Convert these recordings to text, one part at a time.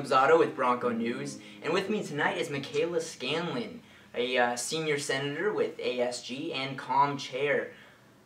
Caleb Zatto with Bronco News, and with me tonight is Michaela Scanlon, a senior senator with ASG and COM chair.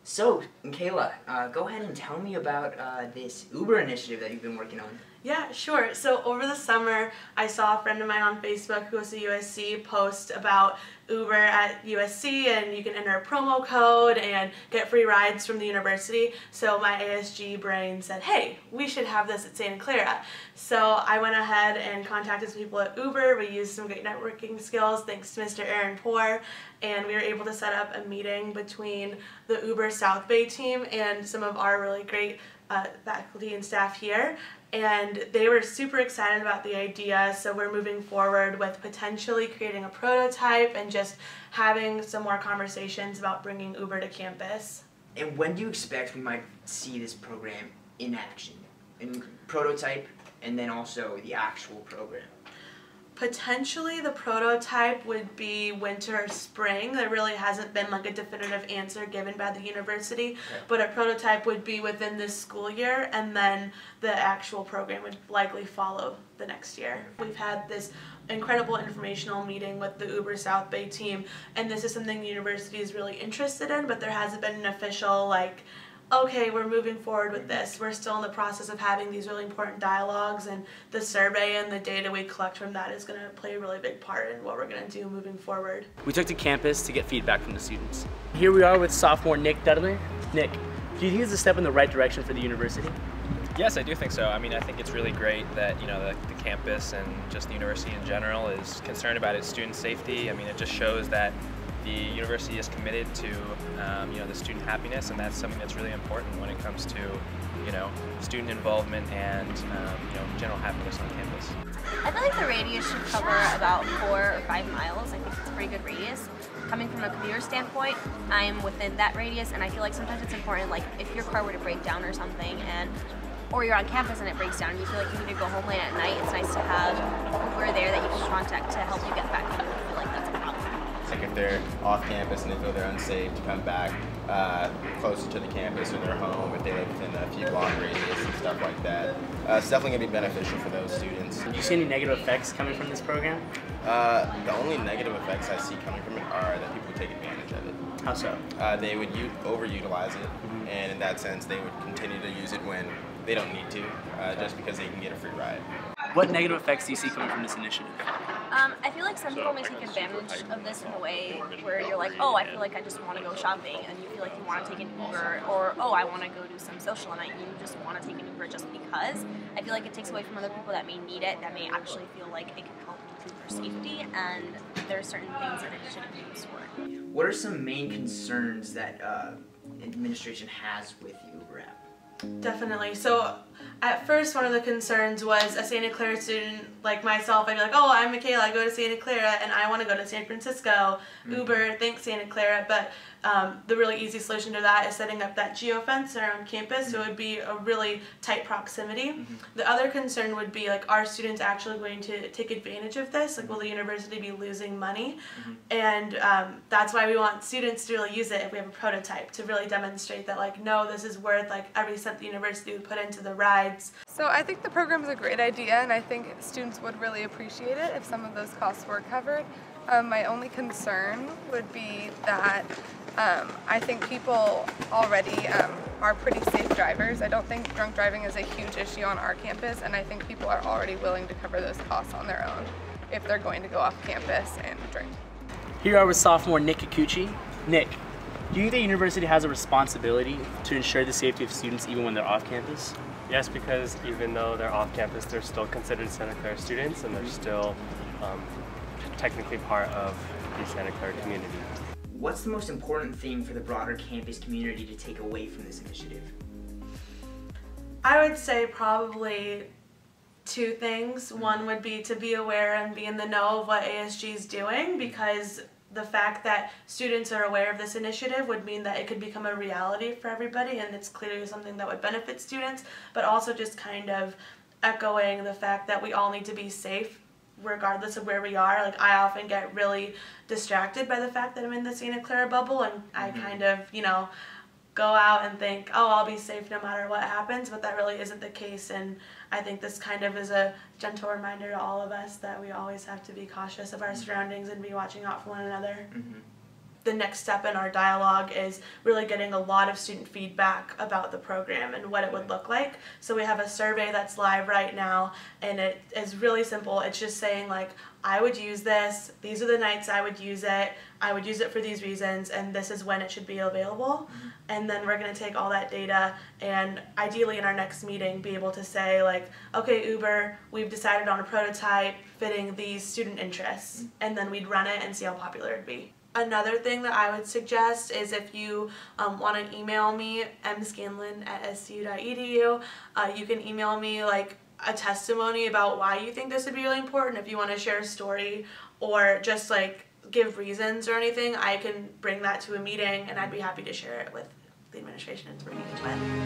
So, Michaela, go ahead and tell me about this Uber initiative that you've been working on. Yeah, sure. So over the summer, I saw a friend of mine on Facebook who was at USC post about Uber at USC, and you can enter a promo code and get free rides from the university. So my ASG brain said, hey, we should have this at Santa Clara. So I went ahead and contacted some people at Uber. We used some great networking skills, thanks to Mr. Aaron Poor, and we were able to set up a meeting between the Uber South Bay team and some of our really great faculty and staff here, and they were super excited about the idea. So we're moving forward with potentially creating a prototype and just having some more conversations about bringing Uber to campus. And when do you expect we might see this program in action? In prototype, and then also the actual program? Potentially the prototype would be winter or spring. There really hasn't been like a definitive answer given by the university, but a prototype would be within this school year, and then the actual program would likely follow the next year. We've had this incredible informational meeting with the Uber South Bay team, and this is something the university is really interested in, but there hasn't been an official like, okay, we're moving forward with this. We're still in the process of having these really important dialogues, and the survey and the data we collect from that is going to play a really big part in what we're going to do moving forward. We took to campus to get feedback from the students. Here we are with sophomore Nick Dudley. Nick, do you think it's a step in the right direction for the university? Yes, I do think so. I mean, I think it's really great that, you know, the campus and just the university in general is concerned about its student safety. I mean, it just shows that the university is committed to, you know, the student happiness, and that's something that's really important when it comes to, you know, student involvement and, you know, general happiness on campus. I feel like the radius should cover about 4 or 5 miles. I think it's a pretty good radius. Coming from a commuter standpoint, I'm within that radius, and I feel like sometimes it's important, like if your car were to break down or something, and or you're on campus and it breaks down, and you feel like you need to go home late at night. It's nice to have Uber there that you can contact to help you get back home. I feel like that's a problem. Like if they're off campus and they feel they're unsafe, to come back closer to the campus or their home if they live within a few block radius and stuff like that. It's definitely going to be beneficial for those students. Do you see any negative effects coming from this program? The only negative effects I see coming from it are that people take advantage of it. How so? They would overutilize it, and in that sense they would continue to use it when they don't need to, just because they can get a free ride. What negative effects do you see coming from this initiative? I feel like some people may take advantage of this in a way where you're like, oh, I feel like I just want to go shopping, and you feel like you want to take an Uber, or oh, I want to go do some social, and you just want to take an Uber just because. I feel like it takes away from other people that may need it, that may actually feel like it can help with Uber safety, and there are certain things that it shouldn't be used for. What are some main concerns that administration has with the Uber app? Definitely. So at first, one of the concerns was a Santa Clara student like myself, I'd be like, oh, I'm Michaela, I go to Santa Clara, and I want to go to San Francisco, Uber, thanks Santa Clara. But the really easy solution to that is setting up that geofence around campus, so it would be a really tight proximity. The other concern would be, like, are students actually going to take advantage of this? Like, will the university be losing money? And that's why we want students to really use it if we have a prototype, to really demonstrate that, like, no, this is worth, like, every cent the university would put into the rides. So I think the program is a great idea, and I think students would really appreciate it if some of those costs were covered. My only concern would be that I think people already are pretty safe drivers. I don't think drunk driving is a huge issue on our campus, and I think people are already willing to cover those costs on their own if they're going to go off campus and drink. Here are with sophomore Nick Akuchi. Nick, do you think the university has a responsibility to ensure the safety of students even when they're off campus? Yes, because even though they're off campus, they're still considered Santa Clara students, and they're still technically part of the Santa Clara community. What's the most important thing for the broader campus community to take away from this initiative? I would say probably 2 things. One would be to be aware and be in the know of what ASG is doing, because the fact that students are aware of this initiative would mean that it could become a reality for everybody, and it's clearly something that would benefit students, but also just kind of echoing the fact that we all need to be safe regardless of where we are. Like, I often get really distracted by the fact that I'm in the Santa Clara bubble, and I kind of, you know, go out and think, oh, I'll be safe no matter what happens, but that really isn't the case. And I think this kind of is a gentle reminder to all of us that we always have to be cautious of our surroundings and be watching out for one another. Mm-hmm. The next step in our dialogue is really getting a lot of student feedback about the program and what it would look like. So we have a survey that's live right now, and it is really simple. It's just saying, like, I would use this, these are the nights I would use it for these reasons, and this is when it should be available. And then we're going to take all that data and ideally in our next meeting be able to say, like, okay, Uber, we've decided on a prototype fitting these student interests, and then we'd run it and see how popular it'd be. Another thing that I would suggest is if you want to email me, mscanlon@scu.edu, you can email me like a testimony about why you think this would be really important. If you want to share a story or just like give reasons or anything, I can bring that to a meeting and I'd be happy to share it with the administration and bring it to it.